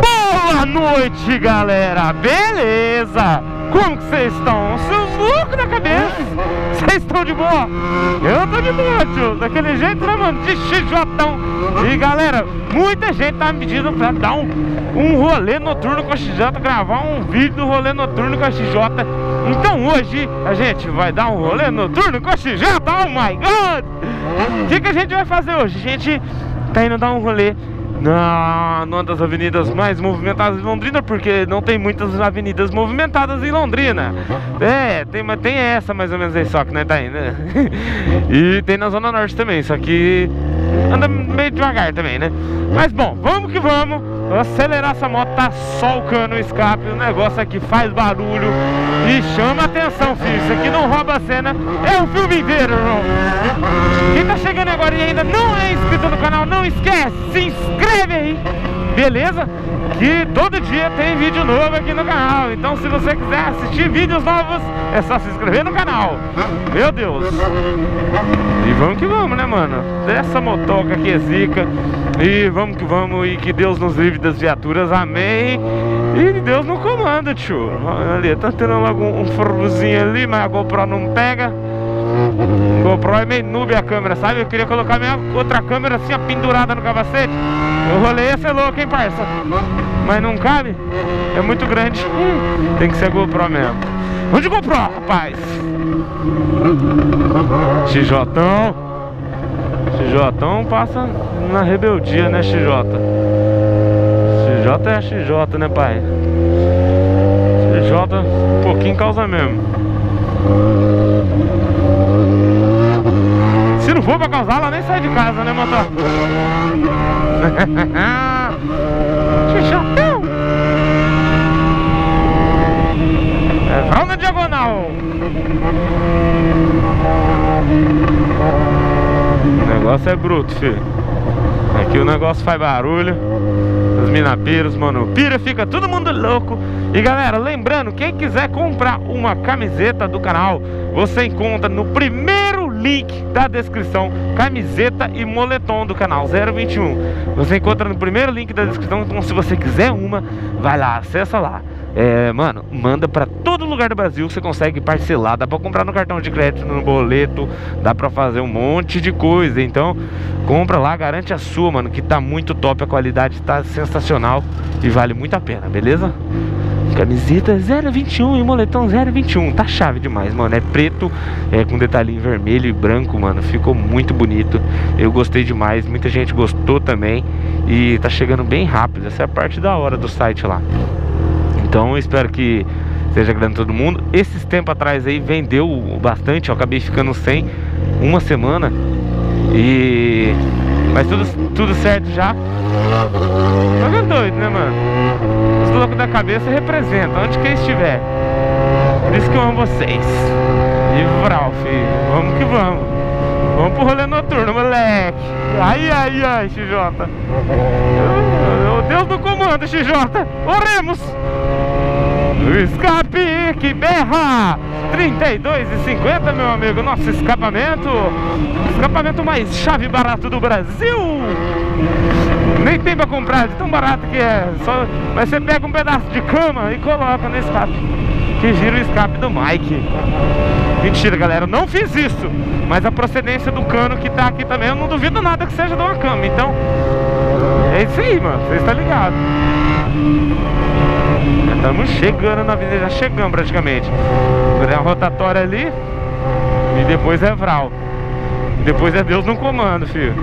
Boa noite, galera! Beleza? Como que vocês estão? Seus loucos na cabeça! Vocês estão de boa? Eu tô de boa, tio! Daquele jeito, né, mano? De xijotão! E galera, muita gente tá me pedindo pra dar um rolê noturno com a XJ, gravar um vídeo do rolê noturno com a XJ. Então hoje a gente vai dar um rolê noturno com a XJ! Oh my God! O que a gente vai fazer hoje? A gente tá indo dar um rolê numa das avenidas mais movimentadas de Londrina, porque não tem muitas avenidas movimentadas em Londrina. É, tem essa mais ou menos aí só que não é daí, né? E tem na Zona Norte também, só que anda meio devagar também, né? Mas bom, vamos que vamos. Acelerar essa moto, tá solcando o escape. O negócio aqui faz barulho e chama atenção, filho. Isso aqui não rouba a cena, é o filme inteiro, irmão. Quem tá chegando agora e ainda não é inscrito no canal, não esquece, se inscreve aí, beleza? Que todo dia tem vídeo novo aqui no canal. Então se você quiser assistir vídeos novos, é só se inscrever no canal. Meu Deus. E vamos que vamos, né, mano? Dessa motoca que é zica. E vamos que vamos. E que Deus nos livre das viaturas, amém. E Deus no comando, tio. Ali, tá tendo logo um forrozinho ali, mas a GoPro não pega. A GoPro é meio noob a câmera, sabe? Eu queria colocar minha outra câmera assim, ó, pendurada no capacete. Eu rolei esse é louco, hein, parça? Mas não cabe? É muito grande. Tem que ser a GoPro mesmo. Onde a GoPro, rapaz? XJão. XJão passa na rebeldia, né, XJ? XJ é XJ, né, pai? XJ um pouquinho causa mesmo. Se não for pra causar, ela nem sai de casa, né, motor? Xixotão! É, vamos na diagonal! O negócio é bruto, filho. Aqui o negócio faz barulho. As minapiras, mano, pira, fica todo mundo louco. E galera, lembrando, quem quiser comprar uma camiseta do canal, você encontra no primeiro link da descrição, camiseta e moletom do canal 021. Você encontra no primeiro link da descrição. Então se você quiser uma, vai lá, acessa lá. É, mano, manda pra todo lugar do Brasil que você consegue parcelar. Dá pra comprar no cartão de crédito, no boleto. Dá pra fazer um monte de coisa. Então, compra lá, garante a sua, mano, que tá muito top, a qualidade tá sensacional e vale muito a pena, beleza? Camiseta 021 e moletom 021. Tá chave demais, mano. É preto, é com detalhinho vermelho e branco, mano. Ficou muito bonito. Eu gostei demais, muita gente gostou também. E tá chegando bem rápido. Essa é a parte da hora do site lá. Então eu espero que seja grande todo mundo. Esses tempos atrás aí vendeu bastante, eu acabei ficando sem uma semana. E... mas tudo certo já. Mas é doido, né, mano? Os loucos da cabeça representam, onde quem estiver. Por isso que eu amo vocês. E Vralf, vamos que vamos. Vamos pro rolê noturno, moleque. Ai, ai, ai, XJ. Deus do comando, XJ. Oremos. O escape que berra 32,50, meu amigo. Nosso escapamento. Escapamento mais chave barato do Brasil. Nem tem pra comprar, de tão barato que é. Só... mas você pega um pedaço de cama e coloca no escape, que gira o escape do Mike. Mentira, galera, eu não fiz isso. Mas a procedência do cano que tá aqui também, eu não duvido nada que seja de uma cama. Então, é isso aí, mano. Vocês estão ligados. Já estamos chegando na avenida, já chegamos praticamente. É a rotatória ali. E depois é Vralf. E depois é Deus no comando, filho.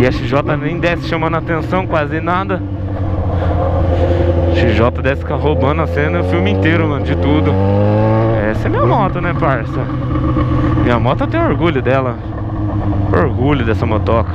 E a XJ nem desce chamando atenção, quase nada. XJ desce roubando a cena o filme inteiro, mano, de tudo. Essa é minha moto, né, parça? Minha moto, eu tenho orgulho dela. Orgulho dessa motoca.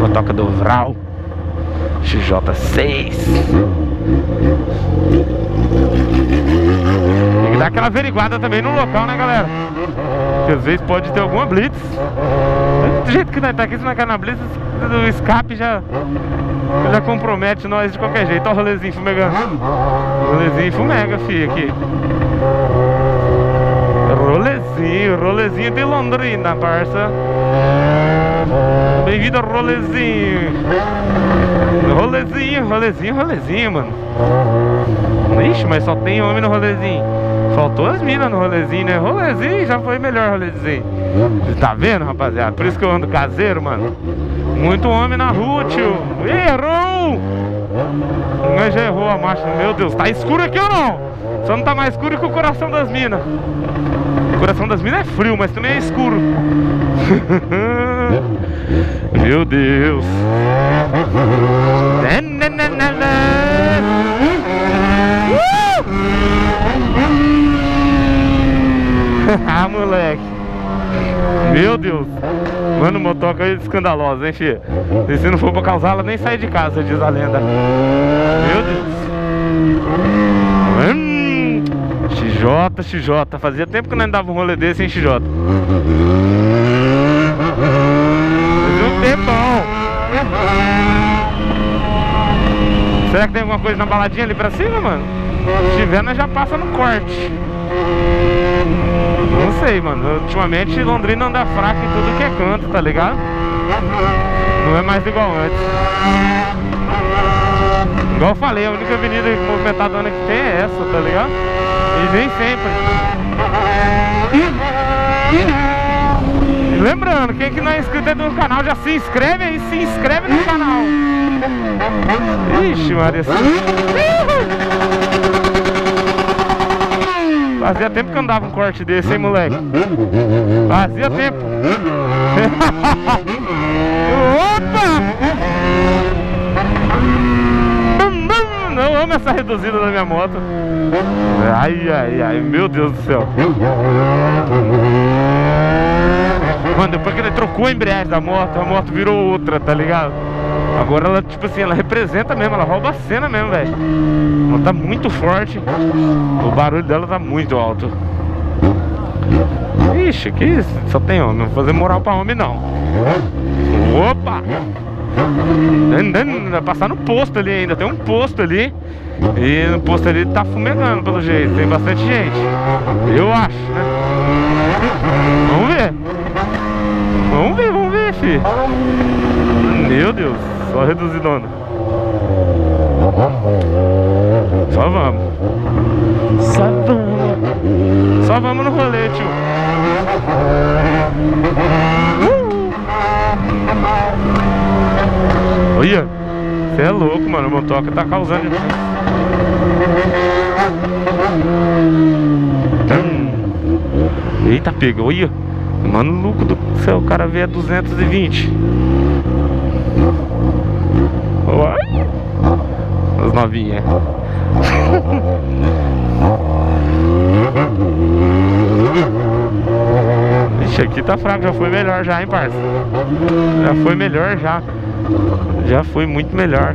Motoca do Vralf XJ6. Tem que dar aquela averiguada também no local, né, galera? Porque às vezes pode ter alguma blitz. Do jeito que nós tá aqui, se nós cair na blitz, o escape já compromete nós de qualquer jeito. Olha o rolezinho fumegando. Rolezinho fumega, fi, aqui. Rolezinho de Londrina, parça. Bem-vindo ao rolezinho. Rolezinho, rolezinho, rolezinho, mano. Ixi, mas só tem homem no rolezinho. Faltou as minas no rolezinho, né? Rolezinho já foi melhor rolezinho. Tá vendo, rapaziada? Por isso que eu ando caseiro, mano. Muito homem na rua, tio. Errou! Mas já errou a marcha. Meu Deus, tá escuro aqui ou não? Só não tá mais escuro que o coração das minas. O coração das minas é frio, mas também é escuro. Meu Deus. Ah, moleque. Meu Deus. Mano, motoca é escandalosa, hein, filho? E se não for pra causar, ela nem sai de casa, diz a lenda. Meu Deus. XJ. Fazia tempo que nós não dava um rolê desse, hein, XJ? Fazia um tempão. Será que tem alguma coisa na baladinha ali pra cima, mano? Se tiver, nós já passa no corte. Não sei, mano. Ultimamente, Londrina anda fraca em tudo que é canto, tá ligado? Não é mais igual antes. Igual eu falei, a única avenida movimentadona que tem é essa, tá ligado? E vem sempre. E lembrando, quem que não é inscrito no canal já se inscreve aí, se inscreve no canal. Ixi, Maria. Fazia tempo que eu andava um corte desse, hein, moleque? Fazia tempo. Opa! Eu amo essa reduzida da minha moto. Ai, ai, ai, meu Deus do céu. Mano, depois que ele trocou a embreagem da moto, a moto virou outra, tá ligado? Agora ela, tipo assim, ela representa mesmo, ela rouba a cena mesmo, velho. Ela tá muito forte. O barulho dela tá muito alto. Ixi, que isso? Só tem homem, não vou fazer moral pra homem, não. Opa! Vai passar no posto ali ainda, tem um posto ali. E no posto ali tá fumegando, pelo jeito, tem bastante gente. Eu acho, né? Vamos ver. Vamos ver, filho. Meu Deus, só reduzidona. Só vamos. Só vamos no rolê, tio. Olha, você é louco, mano. O motoca tá causando. Eita, pega, olha. Mano, louco do céu, o cara vê a 220. As novinhas. Ixi, aqui tá fraco, já foi melhor já, hein, parça? Já foi melhor já. Já foi muito melhor.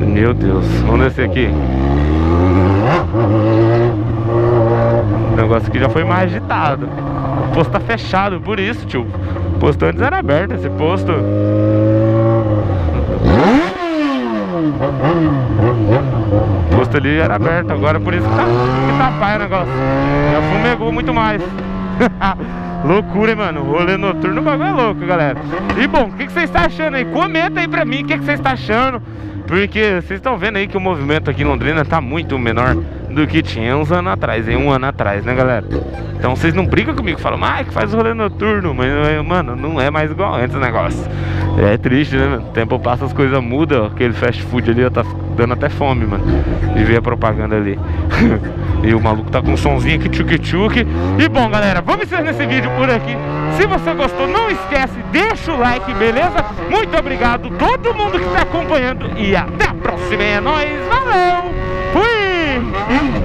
Meu Deus, vamos descer aqui. O negócio aqui já foi mais agitado. O posto tá fechado, por isso, tio. O posto antes era aberto, esse posto. O posto ali era aberto, agora por isso que tá pai o negócio. Já fumegou muito mais. Loucura, hein, mano. Rolê noturno, o bagulho é louco, galera. E bom, o que vocês estão achando aí? Comenta aí pra mim o que vocês estão achando. Porque vocês estão vendo aí que o movimento aqui em Londrina tá muito menor do que tinha uns anos atrás, hein? Um ano atrás, né, galera? Então vocês não brigam comigo, falam, ah, que faz rolê noturno, mas, mano, não é mais igual antes o negócio. É triste, né, mano? O tempo passa, as coisas mudam, ó. Aquele fast food ali, ó, tá dando até fome, mano, de ver a propaganda ali. E o maluco tá com um sonzinho aqui, tchuk-tchuk. E bom, galera, vamos encerrar esse vídeo por aqui. Se você gostou, não esquece, deixa o like, beleza? Muito obrigado todo mundo que tá acompanhando e até a próxima. É nóis, valeu! Fui!